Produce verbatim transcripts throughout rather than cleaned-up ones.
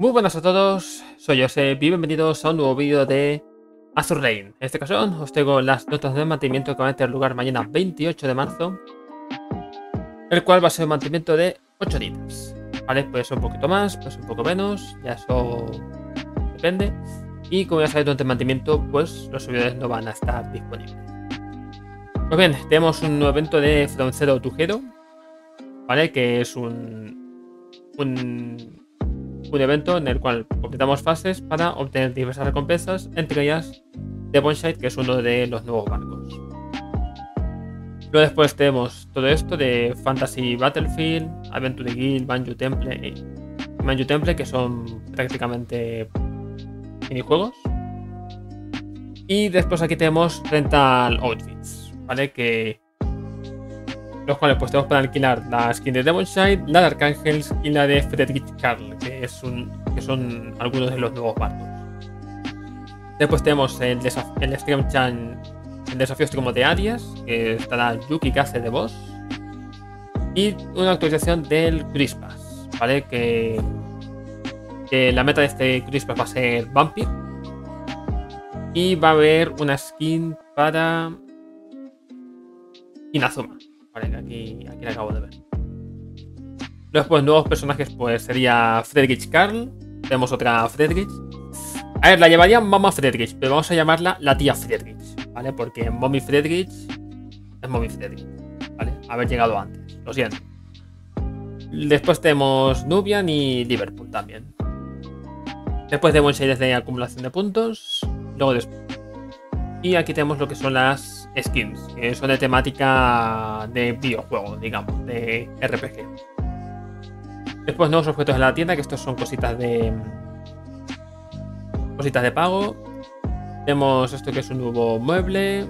Muy buenas a todos, soy Josep y bienvenidos a un nuevo vídeo de Azur Lane. En esta ocasión os traigo las notas de mantenimiento que va a tener lugar mañana veintiocho de marzo, el cual va a ser un mantenimiento de ocho horitas. Vale, puede ser un poquito más, pues un poco menos, ya eso depende. Y como ya sabéis, durante el mantenimiento pues los servidores no van a estar disponibles. Pues bien, tenemos un nuevo evento de Froncero Tujero, ¿vale? Que es un, un, un evento en el cual completamos fases para obtener diversas recompensas, entre ellas Demonshide, que es uno de los nuevos barcos. Luego después tenemos todo esto de Fantasy Battlefield, Adventure Guild, Manju Temple y Manju Temple, que son prácticamente minijuegos. Y después aquí tenemos Rental Outfits, ¿vale? Que los cuales pues tenemos para alquilar la skin de Devonshire, la de Arcángels y la de Friedrich Carl, que, es un, que son algunos de los nuevos barcos. Después tenemos el, desaf el, stream chan el desafío extremo de Arias, que estará Yuki que hace de boss, y una actualización del Crispas, ¿vale? Que, que la meta de este Crispas va a ser Vampir, y va a haber una skin para Inazuma. Vale, aquí, aquí la acabo de ver. Los pues, nuevos personajes pues sería Friedrich Carl. Tenemos otra Friedrich. A ver, la llamaría Mama Friedrich, pero vamos a llamarla la tía Friedrich, ¿vale? Porque Mommy Friedrich es Mommy Friedrich, ¿vale? Haber llegado antes, lo siento. Después tenemos Nubian y Liverpool también. Después tenemos series de acumulación de puntos. Luego después. Y aquí tenemos lo que son las skins, que son de temática de videojuego, digamos, de R P G. Después nuevos objetos en la tienda, que estos son cositas de cositas de pago. Tenemos esto que es un nuevo mueble,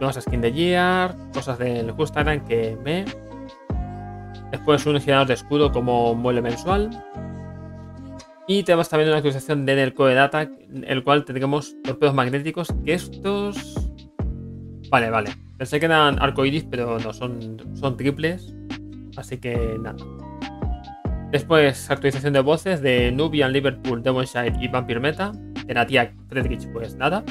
nuevas skins de Gear, cosas del Justaran que me. Después un generador de escudo como mueble mensual. Y tenemos también una actualización de del Code Data, el cual tendremos torpedos magnéticos, que estos... Vale, vale. Pensé que eran arcoiris, pero no, son, son triples. Así que nada. Después, actualización de voces de Nubian, Liverpool, Devonshire y Vampir Meta. De la tía Friedrich, pues nada.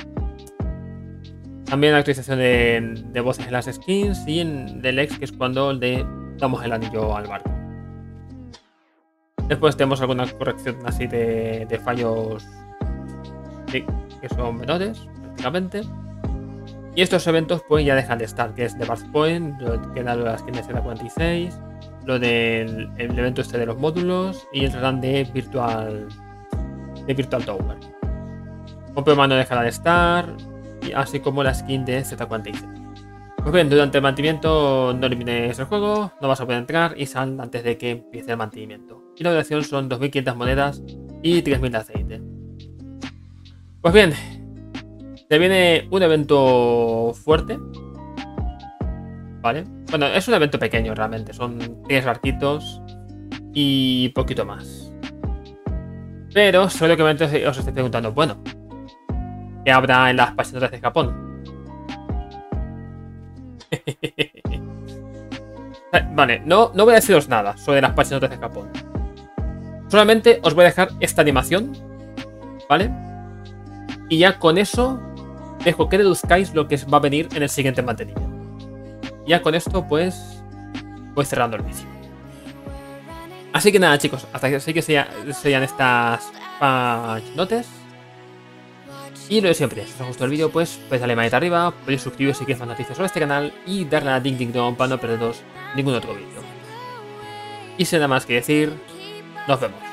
También actualización de, de voces en las skins y en, del ex, que es cuando le damos el anillo al barco. Después tenemos alguna corrección así de, de fallos, sí, que son menores prácticamente. Y estos eventos pues ya dejan de estar, que es The Bath Point, lo que da lo de las tiendas Z cuarenta y seis, lo del el evento este de los módulos y el run de Virtual, de Virtual Tower. Open no dejará de estar, y así como la skin de Z cuarenta y seis. Pues bien, durante el mantenimiento no elimines el juego, no vas a poder entrar y sal antes de que empiece el mantenimiento. Y la duración son dos mil quinientas monedas y tres mil de aceite. Pues bien, se viene un evento fuerte, ¿vale? Bueno, es un evento pequeño realmente, son tres barquitos y poquito más. Pero seguramente os estáis preguntando, bueno, ¿qué habrá en las pasiones de Japón? Vale, no, no voy a deciros nada sobre las pasiones de Japón. Solamente os voy a dejar esta animación, ¿vale? Y ya con eso dejo que deduzcáis lo que va a venir en el siguiente mantenimiento. Ya con esto pues voy cerrando el vídeo. Así que nada, chicos, hasta que, que sea, sean estas patch notes. Y lo de siempre, si os gustó el vídeo pues podéis darle manita arriba, podéis suscribiros si queréis más noticias sobre este canal y darle a ding ding dong para no perderos ningún otro vídeo. Y sin nada más que decir... Nos vemos.